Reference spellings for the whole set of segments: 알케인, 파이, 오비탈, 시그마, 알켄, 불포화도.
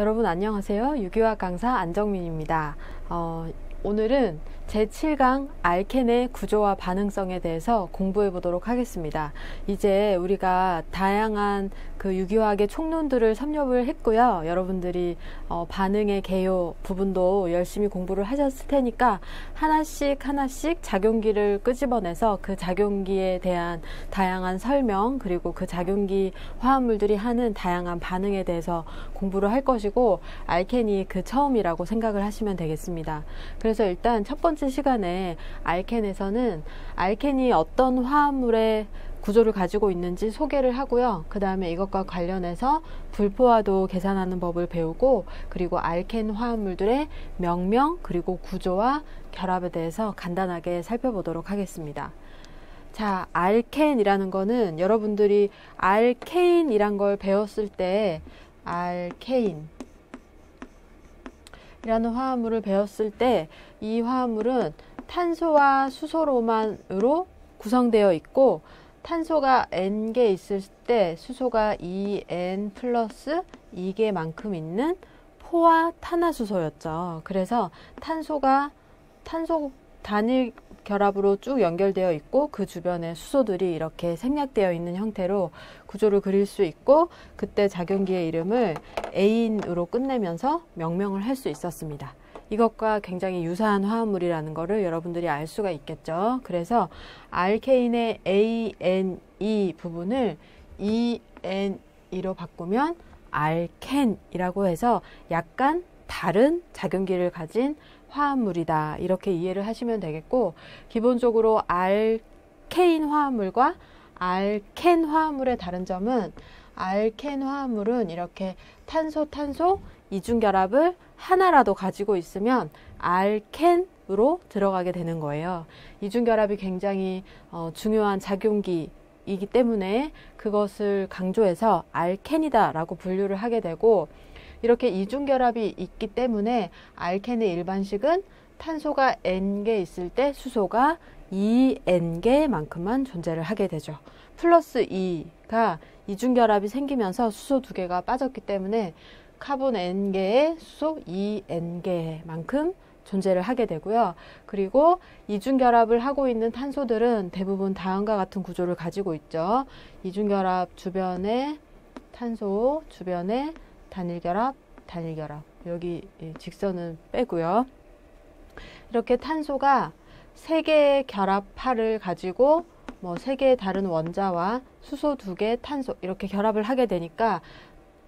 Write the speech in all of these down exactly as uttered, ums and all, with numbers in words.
여러분 안녕하세요. 유기화 강사 안정민입니다. 어, 오늘은 제칠 강 알켄의 구조와 반응성에 대해서 공부해 보도록 하겠습니다. 이제 우리가 다양한 그 유기화학의 총론들을 섭렵을 했고요. 여러분들이 어, 반응의 개요 부분도 열심히 공부를 하셨을 테니까 하나씩 하나씩 작용기를 끄집어내서 그 작용기에 대한 다양한 설명, 그리고 그 작용기 화합물들이 하는 다양한 반응에 대해서 공부를 할 것이고, 알켄이 그 처음이라고 생각을 하시면 되겠습니다. 그래서 일단 첫 번째 시간에 알켄에서는 알켄이 어떤 화합물의 구조를 가지고 있는지 소개를 하고요. 그 다음에 이것과 관련해서 불포화도 계산하는 법을 배우고, 그리고 알켄 화합물들의 명명, 그리고 구조와 결합에 대해서 간단하게 살펴보도록 하겠습니다. 자, 알켄이라는 거는 여러분들이 알케인이란 걸 배웠을 때, 알케인 이라는 화합물을 배웠을 때 이 화합물은 탄소와 수소로만으로 구성되어 있고, 탄소가 엔 개 있을 때 수소가 이 엔 플러스 이 개만큼 있는 포화 탄화수소였죠. 그래서 탄소가 탄소 단일 결합으로 쭉 연결되어 있고, 그 주변에 수소들이 이렇게 생략되어 있는 형태로 구조를 그릴 수 있고, 그때 작용기의 이름을 에인으로 끝내면서 명명을 할 수 있었습니다. 이것과 굉장히 유사한 화합물이라는 것을 여러분들이 알 수가 있겠죠. 그래서 알케인의 에이 엔 이 부분을 이 엔 이로 바꾸면 알켄이라고 해서 약간 다른 작용기를 가진 화합물이다, 이렇게 이해를 하시면 되겠고, 기본적으로 알케인 화합물과 알켄 화합물의 다른 점은 알켄 화합물은 이렇게 탄소 탄소 이중결합을 하나라도 가지고 있으면 알켄으로 들어가게 되는 거예요. 이중결합이 굉장히 어, 중요한 작용기 이기 때문에 그것을 강조해서 알켄이다 라고 분류를 하게 되고, 이렇게 이중결합이 있기 때문에 알켄의 일반식은 탄소가 엔 개 있을 때 수소가 이 엔 개만큼만 존재를 하게 되죠. 플러스 이가 이중결합이 생기면서 수소 두 개가 빠졌기 때문에 카본 엔 개에 수소 이 엔 개만큼 존재를 하게 되고요. 그리고 이중결합을 하고 있는 탄소들은 대부분 다음과 같은 구조를 가지고 있죠. 이중결합 주변에 탄소, 주변에 단일결합, 단일결합. 여기 직선은 빼고요. 이렇게 탄소가 세 개의 결합파를 가지고 뭐 세 개의 다른 원자와 수소 두 개, 탄소 이렇게 결합을 하게 되니까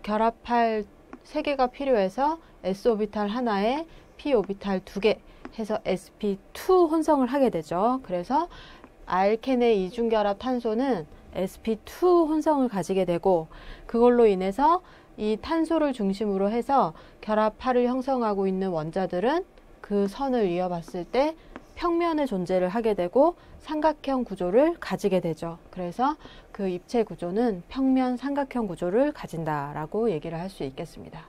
결합할 세 개가 필요해서 s 오비탈 하나에 p 오비탈 두 개 해서 에스 피 투 혼성을 하게 되죠. 그래서 알켄의 이중결합 탄소는 에스 피 투 혼성을 가지게 되고, 그걸로 인해서 이 탄소를 중심으로 해서 결합파를 형성하고 있는 원자들은 그 선을 이어봤을 때 평면의 존재를 하게 되고 삼각형 구조를 가지게 되죠. 그래서 그 입체 구조는 평면 삼각형 구조를 가진다라고 얘기를 할 수 있겠습니다.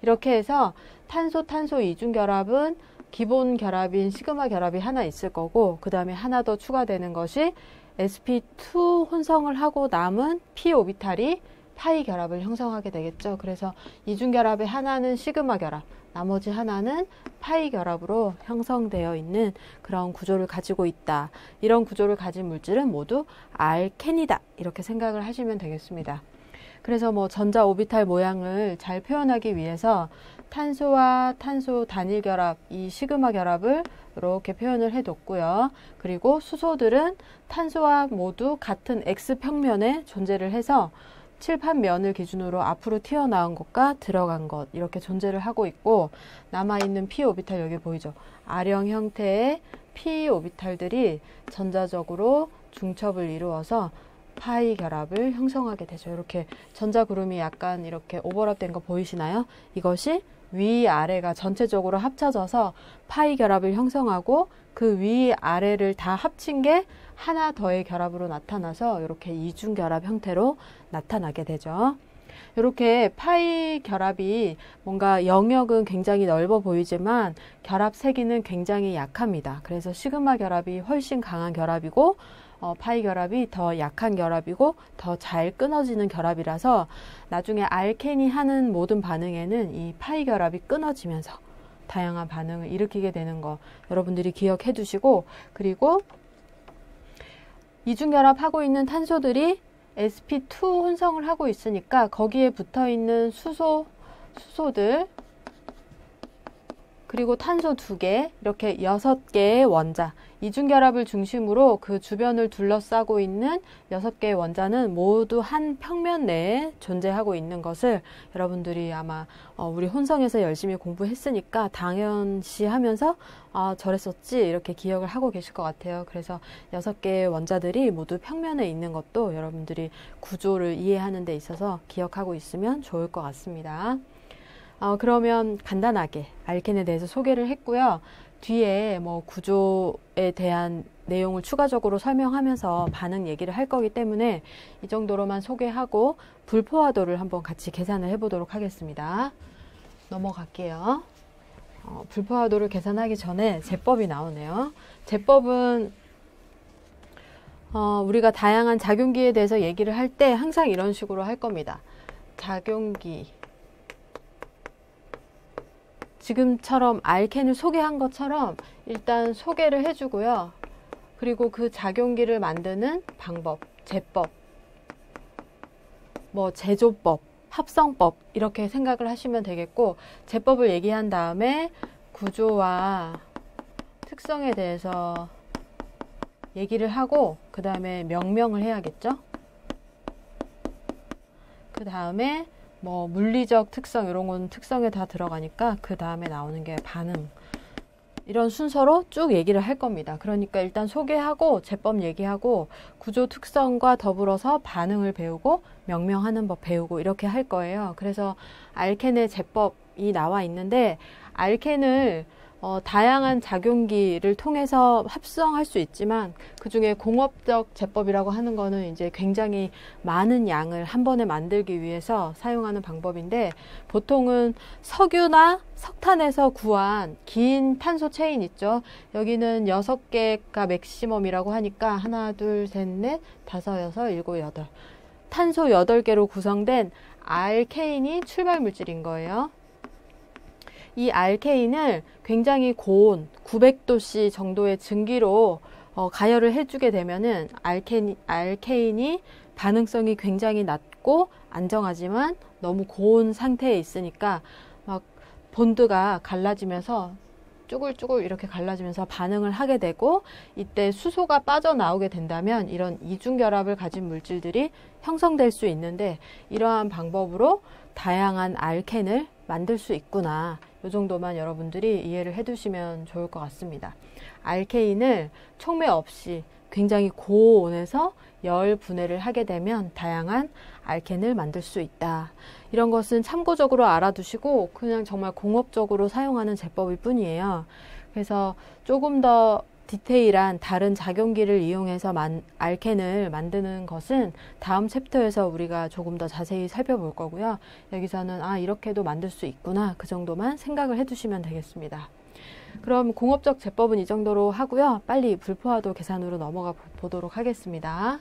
이렇게 해서 탄소 탄소 이중결합은 기본 결합인 시그마 결합이 하나 있을 거고, 그 다음에 하나 더 추가되는 것이 에스 피 투 혼성을 하고 남은 p 오비탈이 파이 결합을 형성하게 되겠죠. 그래서 이중결합의 하나는 시그마 결합, 나머지 하나는 파이 결합으로 형성되어 있는 그런 구조를 가지고 있다. 이런 구조를 가진 물질은 모두 알켄이다, 이렇게 생각을 하시면 되겠습니다. 그래서 뭐 전자 오비탈 모양을 잘 표현하기 위해서 탄소와 탄소 단일 결합, 이 시그마 결합을 이렇게 표현을 해뒀고요. 그리고 수소들은 탄소와 모두 같은 X평면에 존재를 해서 칠판 면을 기준으로 앞으로 튀어나온 것과 들어간 것, 이렇게 존재를 하고 있고, 남아있는 p 오비탈 여기 보이죠? R형 형태의 p 오비탈들이 전자적으로 중첩을 이루어서 파이 결합을 형성하게 되죠. 이렇게 전자구름이 약간 이렇게 오버랩된 거 보이시나요? 이것이 위아래가 전체적으로 합쳐져서 파이 결합을 형성하고, 그 위아래를 다 합친 게 하나 더의 결합으로 나타나서 이렇게 이중결합 형태로 나타나게 되죠. 이렇게 파이 결합이 뭔가 영역은 굉장히 넓어 보이지만 결합 세기는 굉장히 약합니다. 그래서 시그마 결합이 훨씬 강한 결합이고, 어, 파이 결합이 더 약한 결합이고 더 잘 끊어지는 결합이라서 나중에 알켄이 하는 모든 반응에는 이 파이 결합이 끊어지면서 다양한 반응을 일으키게 되는 거 여러분들이 기억해 두시고, 그리고 이중결합하고 있는 탄소들이 에스피투 혼성을 하고 있으니까 거기에 붙어있는 수소, 수소들 그리고 탄소 두 개, 이렇게 여섯 개의 원자, 이중결합을 중심으로 그 주변을 둘러싸고 있는 여섯 개의 원자는 모두 한 평면 내에 존재하고 있는 것을 여러분들이 아마 우리 혼성에서 열심히 공부했으니까 당연시 하면서 아, 저랬었지 이렇게 기억을 하고 계실 것 같아요. 그래서 여섯 개의 원자들이 모두 평면에 있는 것도 여러분들이 구조를 이해하는 데 있어서 기억하고 있으면 좋을 것 같습니다. 어, 그러면 간단하게 알켄에 대해서 소개를 했고요. 뒤에 뭐 구조에 대한 내용을 추가적으로 설명하면서 반응 얘기를 할 거기 때문에 이 정도로만 소개하고 불포화도를 한번 같이 계산을 해보도록 하겠습니다. 넘어갈게요. 어, 불포화도를 계산하기 전에 제법이 나오네요. 제법은 어, 우리가 다양한 작용기에 대해서 얘기를 할 때 항상 이런 식으로 할 겁니다. 작용기, 지금처럼 알켄을 소개한 것처럼 일단 소개를 해주고요. 그리고 그 작용기를 만드는 방법, 제법, 뭐 제조법, 합성법 이렇게 생각을 하시면 되겠고, 제법을 얘기한 다음에 구조와 특성에 대해서 얘기를 하고 그 다음에 명명을 해야겠죠. 그 다음에 뭐 물리적 특성 이런 건 특성에 다 들어가니까 그 다음에 나오는 게 반응, 이런 순서로 쭉 얘기를 할 겁니다. 그러니까 일단 소개하고 제법 얘기하고 구조 특성과 더불어서 반응을 배우고 명명하는 법 배우고 이렇게 할 거예요. 그래서 알켄의 제법이 나와 있는데, 알켄을 어, 다양한 작용기를 통해서 합성할 수 있지만 그 중에 공업적 제법이라고 하는 거는 이제 굉장히 많은 양을 한 번에 만들기 위해서 사용하는 방법인데, 보통은 석유나 석탄에서 구한 긴 탄소 체인 있죠. 여기는 여섯 개가 맥시멈이라고 하니까 하나, 둘, 셋, 넷, 다섯, 여섯, 일곱, 여덟, 탄소 여덟 개로 구성된 알케인이 출발 물질인 거예요. 이 알케인을 굉장히 고온 구백 도씨 정도의 증기로 어, 가열을 해주게 되면은 알케인, 알케인이 반응성이 굉장히 낮고 안정하지만 너무 고온 상태에 있으니까 막 본드가 갈라지면서 쭈글쭈글 이렇게 갈라지면서 반응을 하게 되고, 이때 수소가 빠져나오게 된다면 이런 이중결합을 가진 물질들이 형성될 수 있는데, 이러한 방법으로 다양한 알켄을 만들 수 있구나, 이 정도만 여러분들이 이해를 해두시면 좋을 것 같습니다. 알케인을 촉매 없이 굉장히 고온에서 열 분해를 하게 되면 다양한 알켄을 만들 수 있다. 이런 것은 참고적으로 알아두시고 그냥 정말 공업적으로 사용하는 제법일 뿐이에요. 그래서 조금 더 디테일한 다른 작용기를 이용해서 만, 알켄을 만드는 것은 다음 챕터에서 우리가 조금 더 자세히 살펴볼 거고요. 여기서는 아, 이렇게도 만들 수 있구나, 그 정도만 생각을 해두시면 되겠습니다. 그럼 공업적 제법은 이 정도로 하고요. 빨리 불포화도 계산으로 넘어가 보도록 하겠습니다.